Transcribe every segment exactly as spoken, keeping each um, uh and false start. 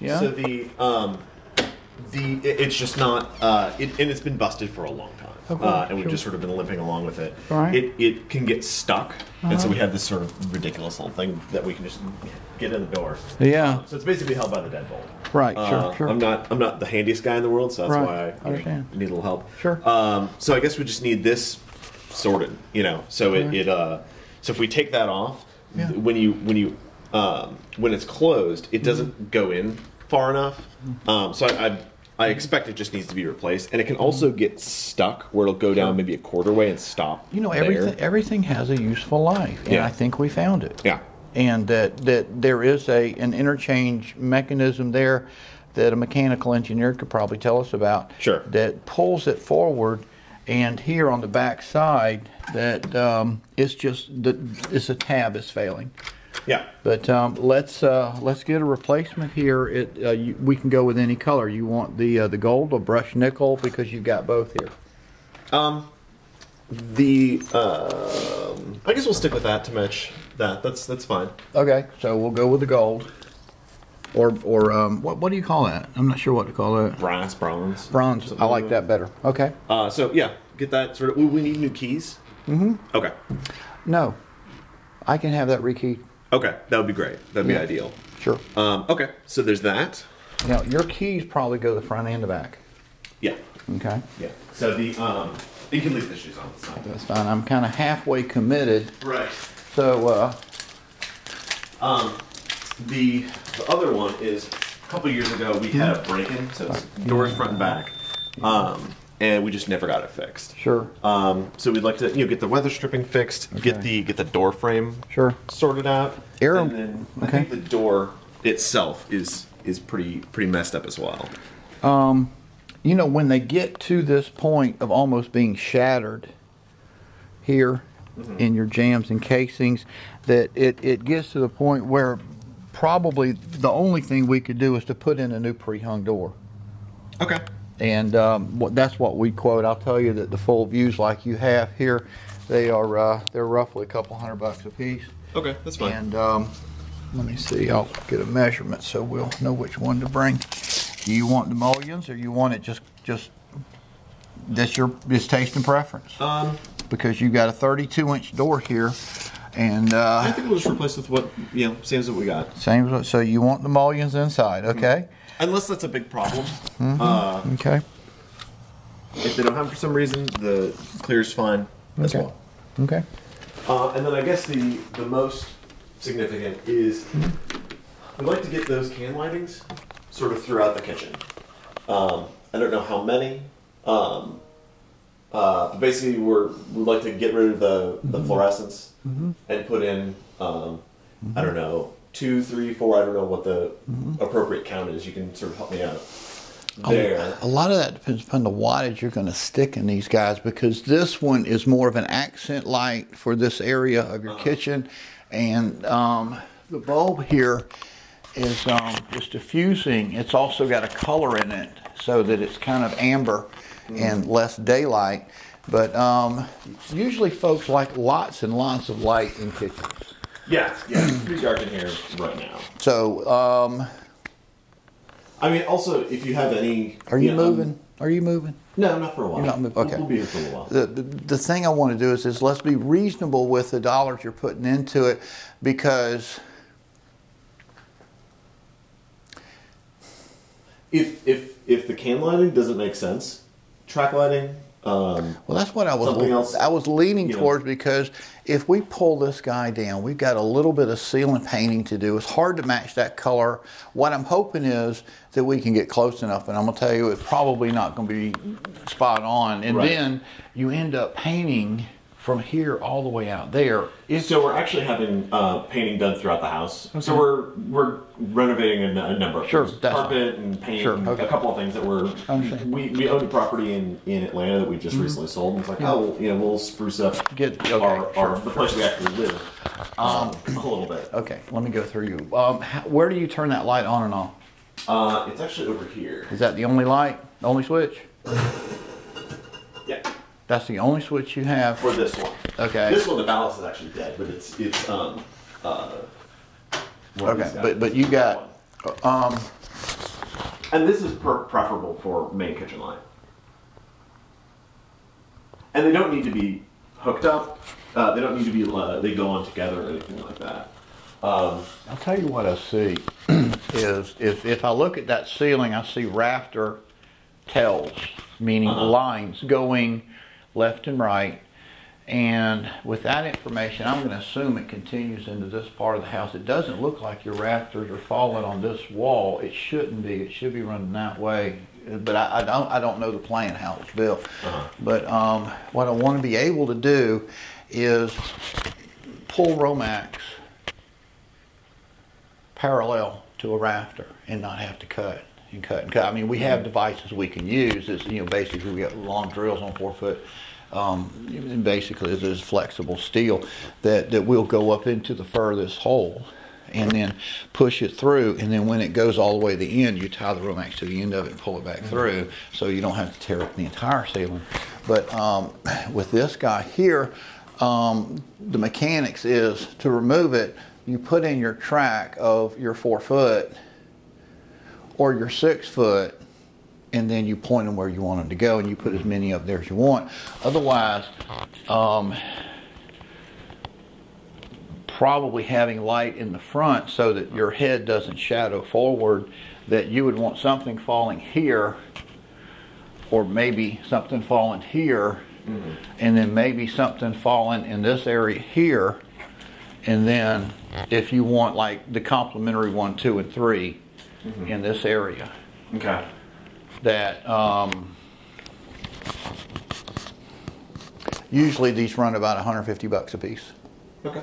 Yeah. So the um, the it, it's just not uh, it, and it's been busted for a long time. Okay, uh, and sure. we've just sort of been limping along with it. Right. It it can get stuck, uh-huh. and so we have this sort of ridiculous little thing that we can just get in the door. Yeah. Um, so it's basically held by the deadbolt. Right. Sure. Uh, sure. I'm not I'm not the handiest guy in the world, so that's right. why I, I need a little help. Sure. Um, so I guess we just need this sorted, you know. So right. it, it uh, so if we take that off, yeah. when you when you um, when it's closed, it doesn't mm-hmm. go in far enough. Mm-hmm. Um, so I. I I expect it just needs to be replaced, and it can also get stuck where it'll go down maybe a quarter way and stop. You know, everything there. everything has a useful life, and yeah. I think we found it. Yeah, and that that there is a an interchange mechanism there that a mechanical engineer could probably tell us about. Sure, that pulls it forward, and here on the back side, that um, it's just the it's a tab is failing. Yeah, but um, let's uh, let's get a replacement here. It uh, you, we can go with any color. You want the uh, the gold or brushed nickel because you've got both here. Um, the uh, I guess we'll stick with that to match that. That's that's fine. Okay, so we'll go with the gold, or or um, what what do you call that? I'm not sure what to call that. Brass, bronze, bronze. I like that better. Okay. Uh, so yeah, get that sort of. We need new keys. Mm-hmm. Okay. No, I can have that rekeyed. Okay, that would be great. That would yeah. be ideal. Sure. Um, okay, so there's that. Now, your keys probably go the front and the back. Yeah. Okay. Yeah. So the, um, you can leave the shoes on. That's fine. That's fine. I'm kind of halfway committed. Right. So, uh. Um, the, the other one is, a couple years ago, we had a break-in, so it's doors front and back. Um, and we just never got it fixed. Sure. Um, so we'd like to, you know, get the weather stripping fixed, okay. get the get the door frame sure. sorted out, Aero. and then I okay. think the door itself is is pretty pretty messed up as well. Um, you know, when they get to this point of almost being shattered here mm-hmm. in your jams and casings, that it it gets to the point where probably the only thing we could do is to put in a new pre-hung door. Okay. And um, that's what we quote. I'll tell you that the full views like you have here, they are uh, they're roughly a couple hundred bucks a piece. Okay, that's fine. And um, let me see. I'll get a measurement so we'll know which one to bring. Do you want the mullions or you want it just just that's your just taste and preference? Um, because you've got a thirty-two inch door here, and uh, I think we'll just replace with what you know, same as what we got. Same as so you want the mullions inside, okay? Mm-hmm. Unless that's a big problem. Mm-hmm. uh, okay. If they don't have it for some reason, the clear's fine as okay. well. Okay. Uh, and then I guess the, the most significant is we like to get those can lightings sort of throughout the kitchen. Um, I don't know how many. Um, uh, but basically, we're, we'd like to get rid of the, the mm-hmm. fluorescence mm-hmm. and put in, um, mm-hmm. I don't know, Two, three, four, I don't know what the mm-hmm. appropriate count is. You can sort of help me out there. A lot of that depends upon the wattage you're going to stick in these guys, because this one is more of an accent light for this area of your uh-huh. kitchen. And um, the bulb here is um, just diffusing. It's also got a color in it so that it's kind of amber mm-hmm. and less daylight. But um, usually folks like lots and lots of light in kitchens. Yeah, yeah, it's pretty dark in here right now. So, um... I mean, also, if you have any... Are you, you know, moving? Are you moving? No, not for a while. You're not moving? Okay. We'll, we'll be here for a while. The, the, the thing I want to do is, is let's be reasonable with the dollars you're putting into it, because... If, if, if the can lighting doesn't make sense, track lighting... Um, well, that's what I was else, I was leaning towards, know. Because if we pull this guy down, we've got a little bit of ceiling painting to do. It's hard to match that color. What I'm hoping is that we can get close enough, and I'm going to tell you it's probably not going to be spot on. And right. then you end up painting from here all the way out there. It's so we're actually having uh, painting done throughout the house. Okay. So we're we're renovating a, a number of sure, things. Carpet and paint sure, and okay. a couple of things that we're... We, we own a property in, in Atlanta that we just mm-hmm. recently sold. And it's like, yeah. oh, you know, we'll spruce up Get, okay, our, sure, our, the sure. place we actually live um, a little bit. Okay, let me go through you. Um, how, where do you turn that light on and off? Uh, it's actually over here. Is that the only light? The only switch? yeah. That's the only switch you have for this one. Okay. This one, the ballast is actually dead, but it's it's um. Uh, okay, but but you got um. And this is per preferable for main kitchen line. And they don't need to be hooked up. Uh, they don't need to be, uh, they go on together or anything like that. Um, I'll tell you what I see is if, if I look at that ceiling, I see rafter tells, meaning uh-huh. lines going left and right. And with that information, I'm going to assume it continues into this part of the house. It doesn't look like your rafters are falling on this wall. It shouldn't be. It should be running that way. But I, I don't. I don't know the plan how it's built. Uh-huh. But um, what I want to be able to do is pull Romax parallel to a rafter and not have to cut and cut and cut. I mean, we have devices we can use. It's, you know, basically we got long drills on four foot. Um, and basically there's flexible steel that, that will go up into the furthest hole and then push it through, and then when it goes all the way to the end, you tie the Romax to the end of it and pull it back through, so you don't have to tear up the entire ceiling. But um, with this guy here, um, the mechanics is to remove it, you put in your track of your four foot or your six foot and then you point them where you want them to go, and you put as many up there as you want. Otherwise, um, probably having light in the front so that your head doesn't shadow forward, that you would want something falling here, or maybe something falling here, mm-hmm. and then maybe something falling in this area here, and then if you want like the complementary one, two, and three mm-hmm. in this area. Okay. That um, usually these run about a hundred fifty bucks a piece. Okay.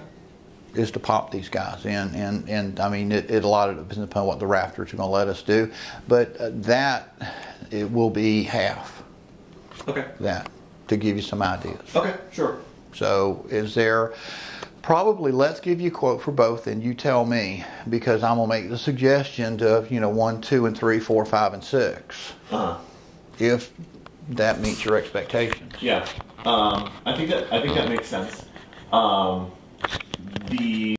Is to pop these guys in, and and I mean it, it a lot of it depends upon what the rafters are going to let us do, but uh, that it will be half. Okay. That to give you some ideas. Okay, sure. So is there? Probably let's give you a quote for both and you tell me, because I'm going to make the suggestion to, you know, one, two, and three, four, five, and six. Uh-huh. If that meets your expectations. Yeah. Um, I think that, I think that makes sense. Um, the